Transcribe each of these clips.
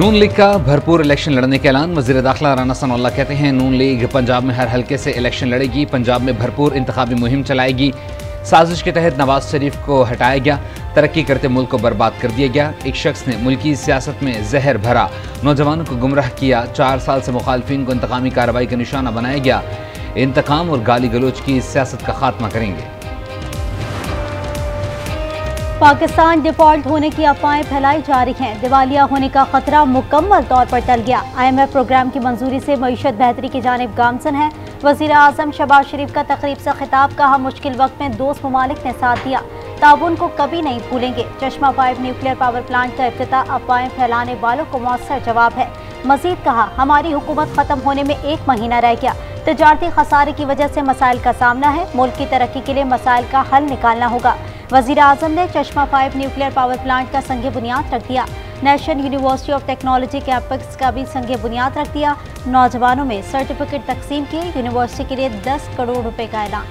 नून league का भरपूर election लड़ने का ऐलान। वज़ीर दाखिला राणा सनाउल्लाह कहते हैं नून लीग पंजाब में हर हल्के से इलेक्शन लड़ेगी, पंजाब में भरपूर इंतखाबी मुहिम चलाएगी। साजिश के तहत नवाज शरीफ को हटाया गया, तरक्की करते मुल्क को बर्बाद कर दिया गया। एक शख्स ने मुल्की सियासत में जहर भरा, नौजवानों को गुमराह किया। 4 साल से मुखालफिन को इंतकामी कार्रवाई का निशाना बनाया गया। इंतकाम और गाली गलोच की सियासत का खात्मा करेंगे। पाकिस्तान डिफॉल्ट होने की अफवाहें फैलाई जा रही हैं। दिवालिया होने का खतरा मुकम्मल तौर पर टल गया। आईएमएफ प्रोग्राम की मंजूरी से मईशत बेहतरी की जानिब गामसन है। वज़ीर आज़म शहबाज शरीफ का तकरीब से खिताब, कहा मुश्किल वक्त में दोस्त ममालिक ने साथ दिया, ताबून को कभी नहीं भूलेंगे। चश्मा-5 न्यूक्लियर पावर प्लांट का इफ्तिताह अफवाहें फैलाने वालों को मौसर जवाब है। मजीद कहा हमारी हुकूमत खत्म होने में 1 महीना रह गया। तजारती खसारे की वजह से मसाइल का सामना है, मुल्क की तरक्की के लिए मसाइल का हल निकालना होगा। वज़ीर आज़म ने चश्मा-5 न्यूक्लियर पावर प्लांट का संग बुनियाद रख दिया। National university of technology campus का भी संग बुनियाद रख दिया। नौजवानों में सर्टिफिकेट तकसीम किए। यूनिवर्सिटी के लिए 10 करोड़ रुपए का ऐलान।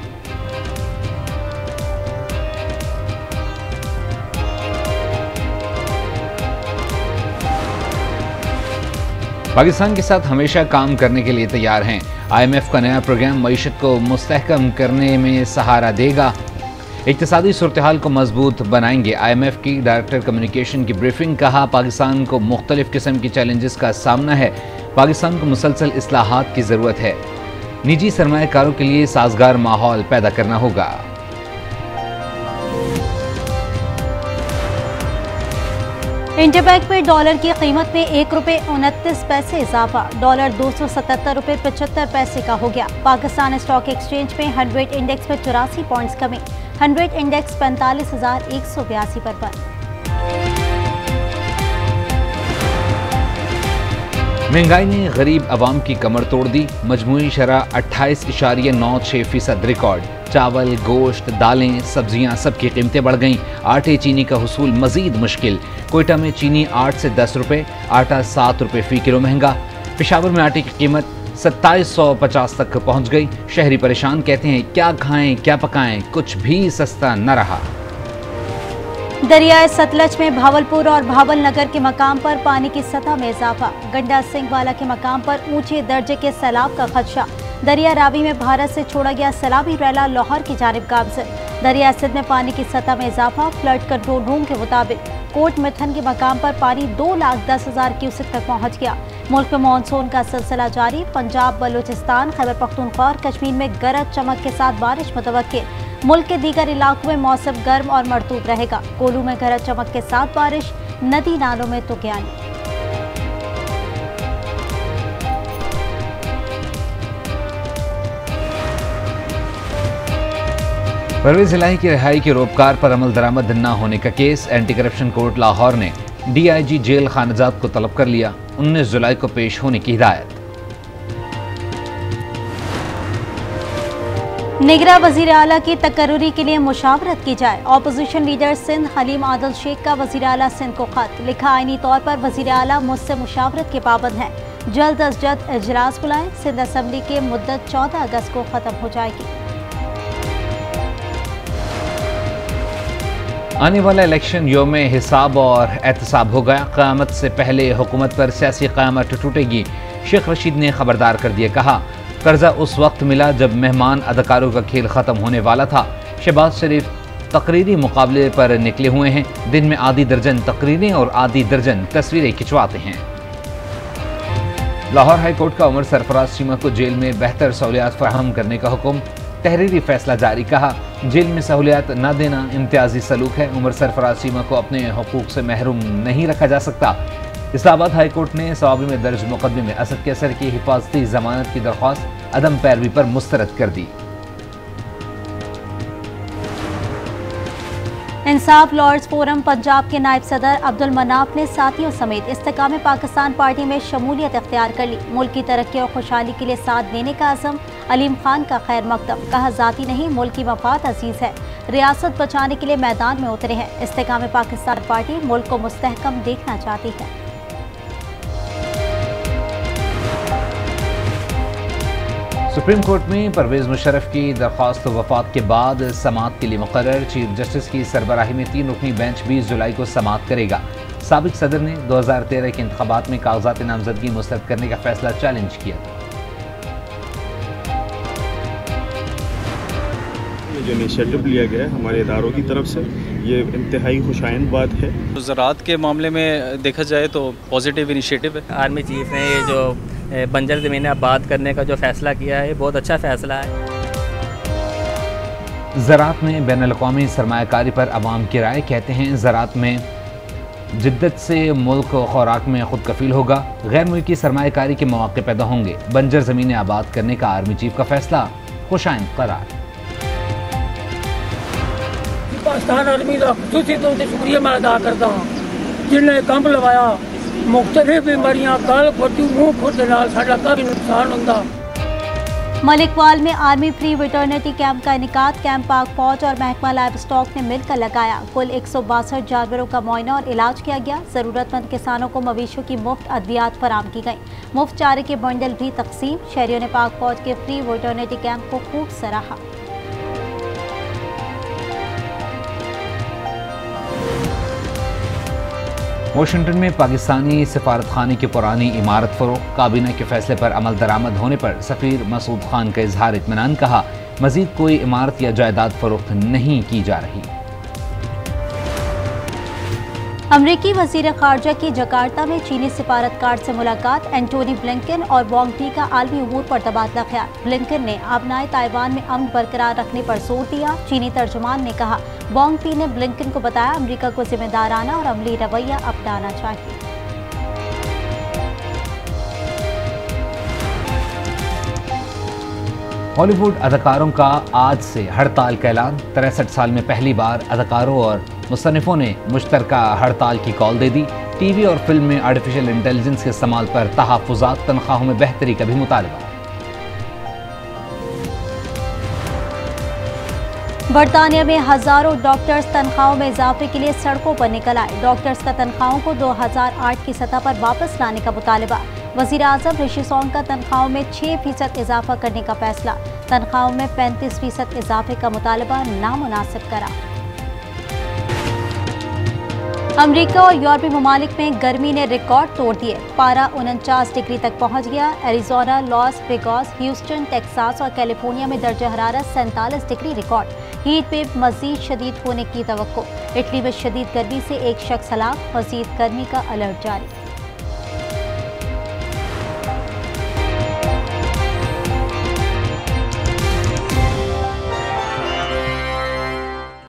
पाकिस्तान के साथ हमेशा काम करने के लिए तैयार हैं। आईएमएफ का नया प्रोग्राम मईशत को मुस्तहकम करने में सहारा देगा, इक्तिसादी सूरतहाल को मजबूत बनाएंगे। आईएमएफ की डायरेक्टर कम्युनिकेशन की ब्रीफिंग, कहा पाकिस्तान को मुख्तलिफ किस्म की चैलेंजेस का सामना है, पाकिस्तान को मुसलसल इस्लाहात की ज़रूरत है, निजी सरमायाकारों के लिए साजगार माहौल पैदा करना होगा। इंटरबैंक में डॉलर की कीमत में 1 रुपये 29 पैसे इजाफा, डॉलर 277 रुपये 75 पैसे का हो गया। पाकिस्तान स्टॉक एक्सचेंज में 100 इंडेक्स पर 84 पॉइंट्स कमी, 100 इंडेक्स 45,182 पर बंद। महंगाई ने गरीब आवाम की कमर तोड़ दी, मजमूई शरह 28.96% रिकॉर्ड। चावल, गोश्त, दालें, सब्जियां सबकी कीमतें बढ़ गईं। आटे चीनी का हुसूल मजीद मुश्किल। कोयटा में चीनी 8 से 10 रुपये, आटा 7 रुपये फी किलो महंगा। पेशावर में आटे की कीमत 2750 तक पहुंच गई। शहरी परेशान, कहते हैं क्या खाएं क्या पकाएं, कुछ भी सस्ता न रहा। दरिया सतलज में भावलपुर और भावल नगर के मकाम पर पानी की सतह में इजाफा, गंडा सिंह वाला के मकाम पर ऊंचे दर्जे के सैलाब का खदशा। दरिया रावी में भारत से छोड़ा गया सैलाबी रैला लाहौर की जानिब गामसन। दरिया असद में पानी की सतह में इजाफा, फ्लड कंट्रोल रूम के मुताबिक कोट मिथन के मकाम पर पानी 2,10,000 क्यूसेक तक पहुंच गया। मुल्क में मानसून का सिलसिला जारी। पंजाब, बलूचिस्तान, खैबर पख्तूनख्वा और कश्मीर में गरज चमक के साथ बारिश मुतवक्किल। मुल्क के दीगर इलाकों में मौसम गर्म और मरतूब रहेगा। कोलू में गरज चमक के साथ बारिश, नदी नालों में तुगयानी। परवेज सलाही की रिहाई के रोपकार पर अमल दरामद न होने का case, anti corruption court Lahore ने DIG जेल खान्ज़ादा को तलब कर लिया। 19 जुलाई को पेश होने की हिदायत। निगरां वज़ीर आला की तकर्री के लिए मुशावरत की जाए। ऑपोजिशन लीडर सिंध हलीम आदल शेख का वज़ीर आला सिंध को खत, लिखा आइनी तौर पर वज़ीर आला मुझसे मुशावरत के पाबंद हैं, जल्द अज जल्द इजलास बुलाएं। सिंध असम्बली की मुद्दत 14 अगस्त को खत्म हो जाएगी। आने वाला इलेक्शन योम हिसाब और एहतसाब होगा। क़यामत से पहले हुकूमत पर सियासी क़यामत टूटेगी, शेख रशीद ने खबरदार कर दिया। कहा कर्जा उस वक्त मिला जब मेहमान अदाकारों का खेल ख़त्म होने वाला था। शहबाज शरीफ तकरीरी मुकाबले पर निकले हुए हैं, दिन में आधी दर्जन तकरीरें और आधी दर्जन तस्वीरें खिंचवाते हैं। लाहौर हाईकोर्ट का उम्र सरफराज़ सीमा को जेल में बेहतर सहूलियात फराहम करने का हुक्म, तहरीरी फैसला जारी। कहा जेल में सहूलियात ना देना इम्तियाजी सलूक है, उमर सरफराज सीमा को अपने हकूक़ से महरूम नहीं रखा जा सकता। इस्लामाबाद हाईकोर्ट ने सवाबी में दर्ज मुकदमे में असद के असर की हिफाजती जमानत की दरख्वास्त अदम पैरवी पर मुस्तरद कर दी। इंसाफ लॉर्ड्स फोरम पंजाब के नायब सदर अब्दुल मनाफ ने साथियों समेत इस्तेकामत पाकिस्तान पार्टी में शमूलियत अख्तियार कर ली। मुल्क की तरक्की और खुशहाली के लिए साथ देने का अज़म, अलीम खान का खैर मकदम। कहा ज़ाती नहीं, मुल्क की मफाद अजीज है, रियासत बचाने के लिए मैदान में उतरे हैं। इस्तेकामत पाकिस्तान पार्टी मुल्क को मुस्तहकम देखना चाहती है। सुप्रीम कोर्ट में परवेज मुशर्रफ की दरख्वास्त वफात के बाद समात के लिए मुकर्रर। चीफ जस्टिस की सरबराही में 3 रुकनी बेंच 20 जुलाई को समात करेगा। साबिक सदर ने 2013 के इंतखाबात में कागजात नामजदगी मुस्तरद करने का फैसला चैलेंज किया था। जो इनिशिएटिव लिया गया है हमारे इदारों की तरफ से, ये इंतहाई खुशायन बात है। ज़राअत के मामले में देखा जाए तो पॉजिटिव इनिशिएटिव है। आर्मी चीफ ने ये जो बंजर ज़मीनें आबाद करने का जो फैसला किया है, बहुत अच्छा फैसला है। ज़राअत में बैनुल अक़वामी सरमायाकारी पर आवाम की राय, कहते हैं ज़राअत में जिद्दत से मुल्क खुराक में खुद कफील होगा, गैर मुल्की सरमायाकारी के मौके पैदा होंगे। बंजर ज़मीनें आबाद करने का आर्मी चीफ का फैसला खुशायन करार। पाकिस्तान आर्मी का खुशी तौर से शुक्रिया मैं अदा करता हूँ, जिन्हें कंब लगाया मुख्तलिफ बीमारियां कल फटू मुँह खुद साढ़ा काफ़ी नुकसान होता। मलिकवाल में आर्मी फ्री वेटरनिटी कैंप का इनेकाद, कैंप पाक फौज और महकमा लाइव स्टॉक ने मिलकर लगाया। कुल 162 जानवरों का मुआयना और इलाज किया गया। ज़रूरतमंद किसानों को मवेशियों की मुफ्त अद्वियात फराम की गई। मुफ्त चारे के बंडल भी तकसीम। शहरियों ने पाक फौज के फ्री वेटरनिटी कैंप को खूब सराहा। वाशिंगटन में पाकिस्तानी सफारतखाने की पुरानी इमारत फरो, काबीना के फैसले पर अमल दरामद होने पर सफ़ीर मसूद खान का इजहार इत्मीनान, कहा मजीद कोई इमारत या जायदाद फरोख्त नहीं की जा रही। अमरीकी वजीर खारजा की जकार्ता में चीनी सफारतकार से मुलाकात। एंटनी ब्लिंकन और वॉन्ग डी का आलमी उमूर पर तबादला ख्याल। ब्लिंकन ने अपनाए ताइवान में अमन बरकरार रखने पर जोर दिया। चीनी तर्जुमान ने कहा वॉन्ग डी ने ब्लिंकन को बताया अमेरिका को जिम्मेदाराना और अमली रवैया अपनाना चाहिए। हॉलीवुड अदाकारों का आज से हड़ताल का ऐलान। 63 साल में पहली बार अदाकारों और मुसन्निफों ने मुश्तरका हड़ताल की कॉल दे दी। टीवी और फिल्म में आर्टिफिशियल इंटेलिजेंस के इस्तेमाल पर तहफ़्फ़ुज़ात, तनख्वाहों में बेहतरी का भी मुतालबा। बरतानिया में हज़ारों डॉक्टर्स तनख्वाहों में इजाफे के लिए सड़कों पर निकल आए। डॉक्टर्स का तनख्वाहों को 2008 की सतह पर वापस लाने का मुतालबा। वज़ीर आज़म ऋषि सॉन्ग का तनख्वाहों में 6% इजाफा करने का फैसला। तनख्वाहों में 35% इजाफे का मुतालबा नामुनासिब करार। अमरीका और यूरोपीय ममालिक में गर्मी ने रिकॉर्ड तोड़ दिए। पारा 49 डिग्री तक पहुँच गया। Arizona, Las Vegas, Houston, Texas और कैलिफोर्निया में दर्ज हरारत 47 डिग्री रिकॉर्ड। हीट वेव मजीद शदीद होने की तवक्को। इटली में शदीद गर्मी से एक शख्स हलाक, मजीद गर्मी का अलर्ट जारी।